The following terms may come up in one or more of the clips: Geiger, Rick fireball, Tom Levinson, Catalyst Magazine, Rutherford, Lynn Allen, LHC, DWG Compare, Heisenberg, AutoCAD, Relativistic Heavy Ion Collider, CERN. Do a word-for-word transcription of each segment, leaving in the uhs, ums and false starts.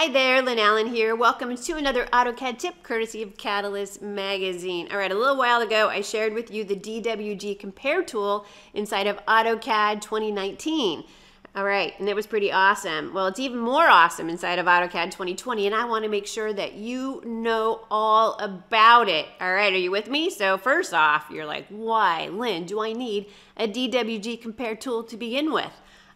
Hi there, Lynn Allen here. Welcome to another AutoCAD tip courtesy of Catalyst Magazine. All right, a little while ago I shared with you the D W G Compare tool inside of AutoCAD twenty nineteen. All right, and it was pretty awesome. Well, it's even more awesome inside of AutoCAD twenty twenty, and I want to make sure that you know all about it. All right, are you with me? So first off, you're like, why, Lynn, do I need a D W G Compare tool to begin with?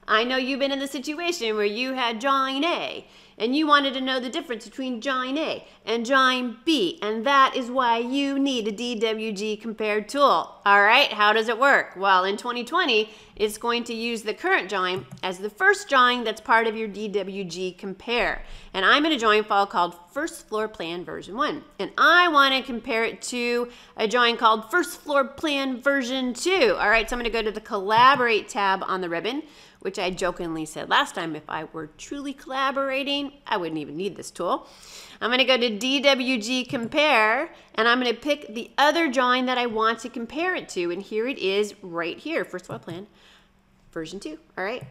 I know you've been in the situation where you had join A and you wanted to know the difference between join A and join B, and that is why you need a D W G Compare tool. All right, how does it work? Well, in twenty twenty, it's going to use the current join as the first join that's part of your D W G Compare. And I'm in a join file called First Floor Plan Version one, and I want to compare it to a join called First Floor Plan Version two. All right, so I'm going to go to the Collaborate tab on the ribbon, which I jokingly said last time, if I were truly collaborating, I wouldn't even need this tool. I'm gonna go to D W G Compare, and I'm gonna pick the other join that I want to compare it to, and here it is right here, First Floor Plan Version two, all right?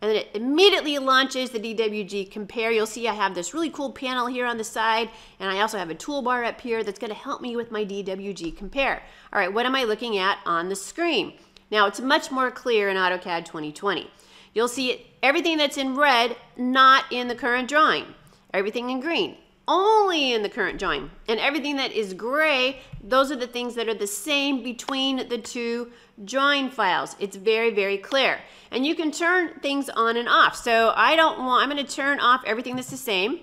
And then it immediately launches the D W G Compare. You'll see I have this really cool panel here on the side, and I also have a toolbar up here that's gonna help me with my D W G Compare. All right, what am I looking at on the screen? Now, it's much more clear in AutoCAD twenty twenty. You'll see it, everything that's in red, not in the current drawing. Everything in green, only in the current drawing. And everything that is gray, those are the things that are the same between the two drawing files. It's very, very clear. And you can turn things on and off. So I don't want, I'm gonna turn off everything that's the same.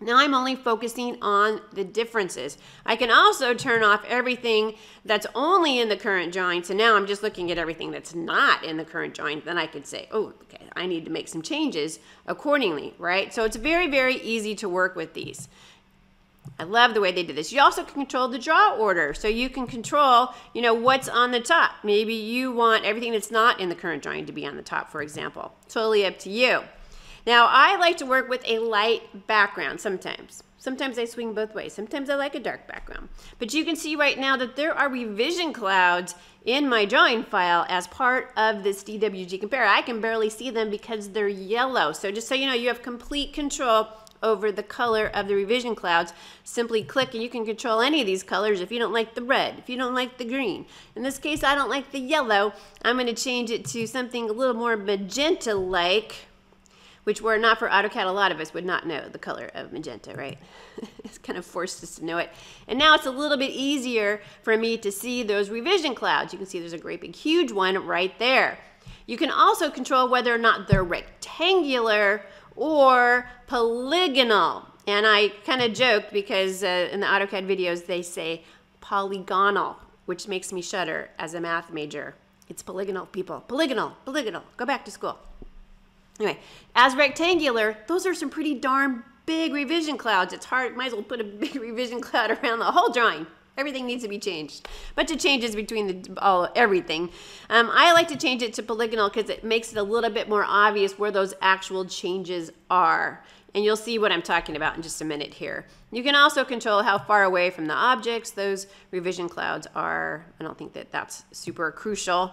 Now I'm only focusing on the differences. I can also turn off everything that's only in the current drawing. So now I'm just looking at everything that's not in the current drawing. Then I can say, oh, okay, I need to make some changes accordingly, right? So it's very, very easy to work with these. I love the way they did this. You also can control the draw order. So you can control, you know, what's on the top. Maybe you want everything that's not in the current drawing to be on the top, for example. Totally up to you. Now, I like to work with a light background sometimes. Sometimes I swing both ways. Sometimes I like a dark background. But you can see right now that there are revision clouds in my drawing file as part of this D W G Compare. I can barely see them because they're yellow. So just so you know, you have complete control over the color of the revision clouds. Simply click and you can control any of these colors. If you don't like the red, if you don't like the green, in this case, I don't like the yellow. I'm going to change it to something a little more magenta-like, which were not for AutoCAD, a lot of us would not know the color of magenta, right? It's kind of forced us to know it. And now it's a little bit easier for me to see those revision clouds. You can see there's a great big huge one right there. You can also control whether or not they're rectangular or polygonal. And I kind of joked because uh, in the AutoCAD videos they say polygonal, which makes me shudder as a math major. It's polygonal, people. Polygonal, polygonal. Go back to school. Anyway, as rectangular, those are some pretty darn big revision clouds. It's hard, might as well put a big revision cloud around the whole drawing. Everything needs to be changed. Bunch of changes between the, all everything. Um, I like to change it to polygonal because it makes it a little bit more obvious where those actual changes are. And you'll see what I'm talking about in just a minute here. You can also control how far away from the objects those revision clouds are. I don't think that that's super crucial.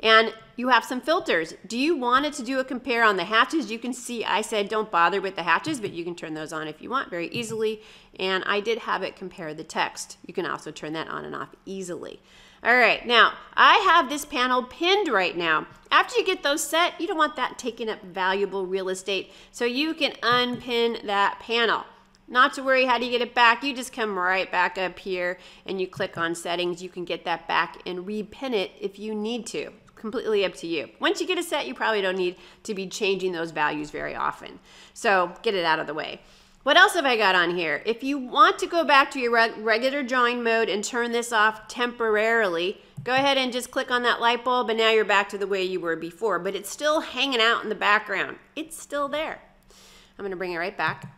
And you have some filters. Do you want it to do a compare on the hatches? You can see I said don't bother with the hatches, but you can turn those on if you want very easily. And I did have it compare the text. You can also turn that on and off easily. All right, now I have this panel pinned right now. After you get those set, you don't want that taking up valuable real estate. So you can unpin that panel. Not to worry, how do you get it back? You just come right back up here and you click on settings. You can get that back and repin it if you need to. Completely up to you. Once you get a set, you probably don't need to be changing those values very often. So get it out of the way. What else have I got on here? If you want to go back to your regular drawing mode and turn this off temporarily, go ahead and just click on that light bulb and now you're back to the way you were before, but it's still hanging out in the background. It's still there. I'm gonna bring it right back.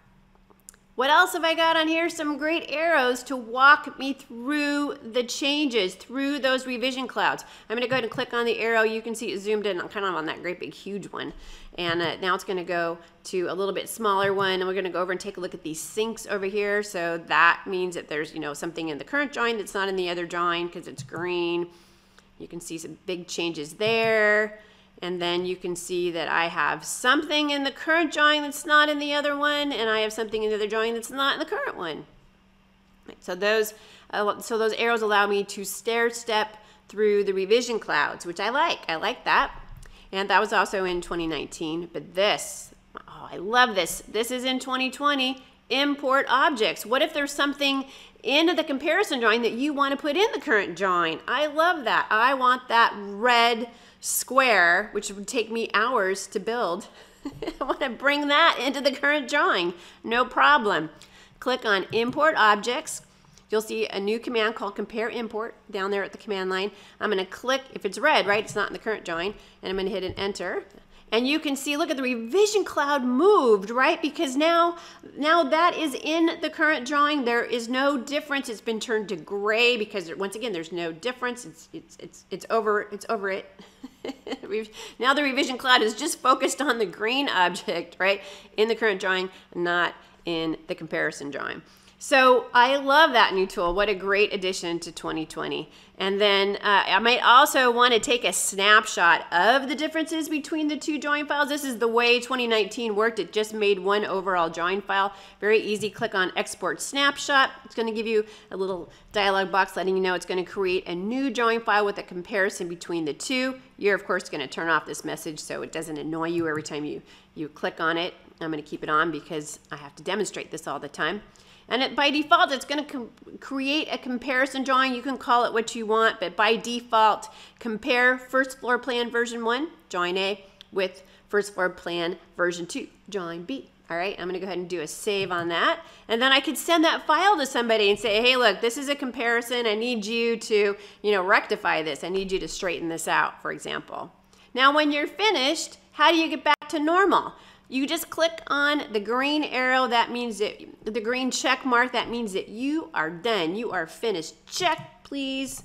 What else have I got on here? Some great arrows to walk me through the changes, through those revision clouds. I'm gonna go ahead and click on the arrow. You can see it zoomed in, kind of on that great big huge one. And uh, now it's gonna go to a little bit smaller one, and we're gonna go over and take a look at these sinks over here. So that means that there's, you know, something in the current drawing that's not in the other drawing because it's green. You can see some big changes there. And then you can see that I have something in the current drawing that's not in the other one, and I have something in the other drawing that's not in the current one. So those, uh, so those arrows allow me to stair step through the revision clouds, which I like. I like that. And that was also in twenty nineteen. But this, oh, I love this. This is in twenty twenty, import objects. What if there's something into the comparison drawing that you want to put in the current drawing? I love that. I want that red square, which would take me hours to build. I want to bring that into the current drawing. No problem. Click on Import Objects. You'll see a new command called Compare Import down there at the command line. I'm going to click, if it's red, right, it's not in the current drawing, and I'm going to hit an Enter. And you can see, look at the revision cloud moved, right? Because now, now that is in the current drawing. There is no difference. It's been turned to gray because, once again, there's no difference. It's it's it's it's over. It's over it. Now the revision cloud is just focused on the green object, right? In the current drawing, not in the comparison drawing. So I love that new tool. What a great addition to twenty twenty. And then uh, I might also want to take a snapshot of the differences between the two drawing files. This is the way twenty nineteen worked. It just made one overall drawing file. Very easy. Click on Export Snapshot. It's going to give you a little dialog box letting you know it's going to create a new drawing file with a comparison between the two. You're, of course, going to turn off this message so it doesn't annoy you every time you, you click on it. I'm going to keep it on because I have to demonstrate this all the time. And it, by default, it's going to create a comparison drawing. You can call it what you want, but by default, compare first floor plan version one, drawing A, with first floor plan version two, drawing B. All right, I'm going to go ahead and do a save on that. And then I could send that file to somebody and say, hey, look, this is a comparison. I need you to, you know, rectify this. I need you to straighten this out, for example. Now, when you're finished, how do you get back to normal? You just click on the green arrow. That means that the green check mark, that means that you are done. You are finished. Check, please.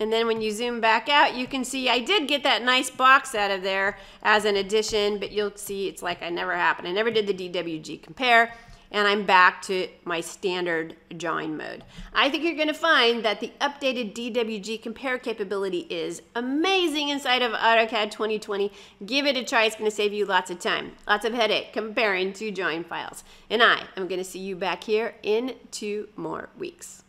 And then when you zoom back out, you can see I did get that nice box out of there as an addition, but you'll see it's like I never happened. I never did the D W G compare, and I'm back to my standard drawing mode. I think you're gonna find that the updated D W G compare capability is amazing inside of AutoCAD twenty twenty. Give it a try, it's gonna save you lots of time, lots of headache comparing two drawing files. And I am gonna see you back here in two more weeks.